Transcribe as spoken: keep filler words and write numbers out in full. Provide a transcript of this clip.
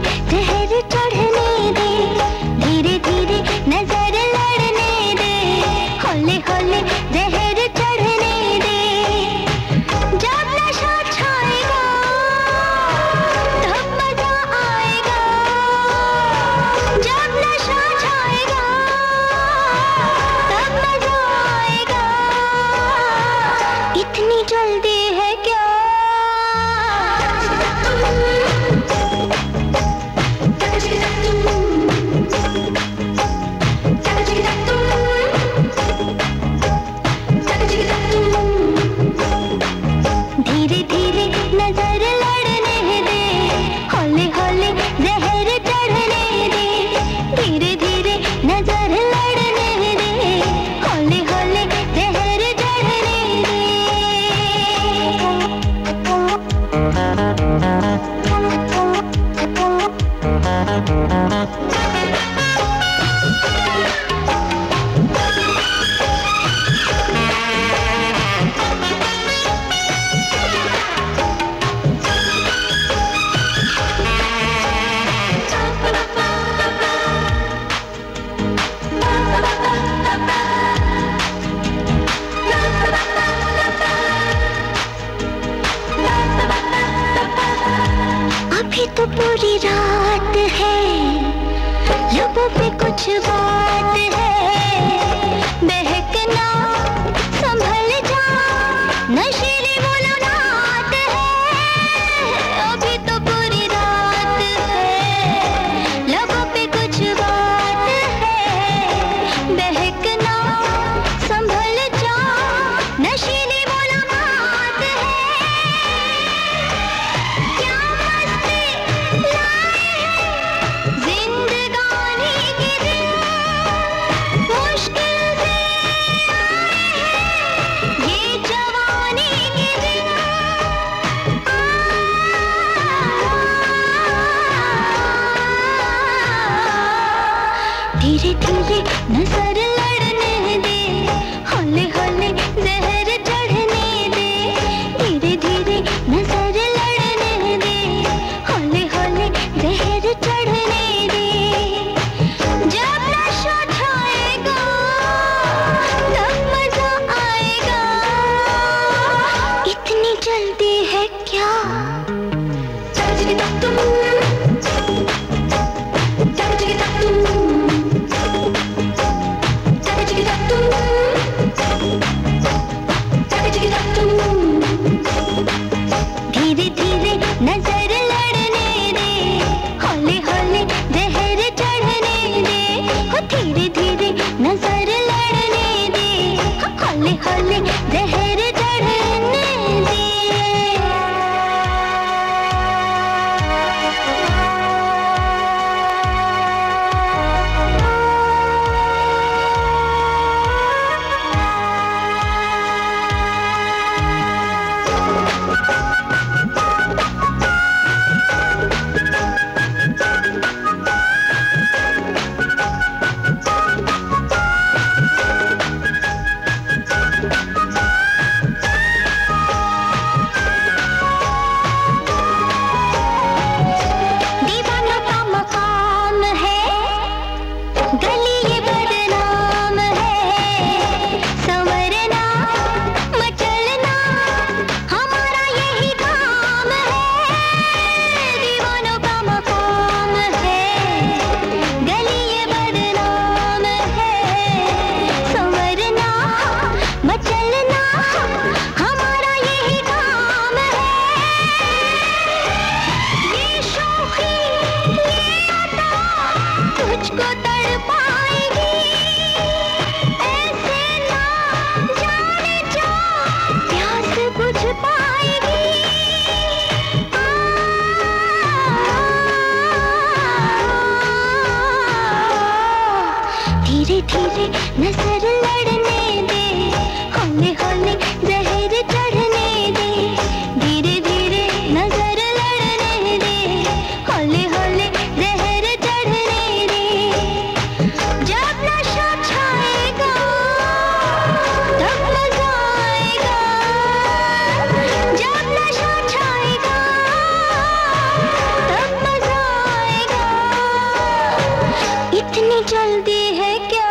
दे, जहर चढ़ने दे, धीरे धीरे नजर लड़ने दे, होले होले जहर चढ़ने दे। जब नशा छाएगा तब मजा आएगा, जब नशा छाएगा तब मजा आएगा। इतनी जल्दी है क्या? तो पूरी रात है, लबों पे कुछ बात है, बहकना संभल जा, नशीली मुलाकात है। अभी तो पूरी रात है, लबों पे कुछ बात है, बहकना संभल जा, नशीली धीरे धीरे नजर लड़ने दे, होले होले जहर चढ़ने दे, धीरे धीरे नजर लड़ने दे, होले होले जहर चढ़ने दे। जब नशा छाएगा तब मजा आएगा, इतनी जल्दी है क्या? धीरे धीरे नजर लड़ने दे, होले होले जहर चढ़ने दे, हो धीरे धीरे नजर लड़ने दे, होले होले जहर चढ़ने दे। धीरे धीरे नजर लड़ने दे, होले होले जहर चढ़ने दे, धीरे धीरे नजर लड़ने दे, होले होले जहर चढ़ने दे। जब नशा छाएगा तब मजा आएगा, जब नशा छाएगा तब मजा आएगा। इतनी जल्दी है क्या?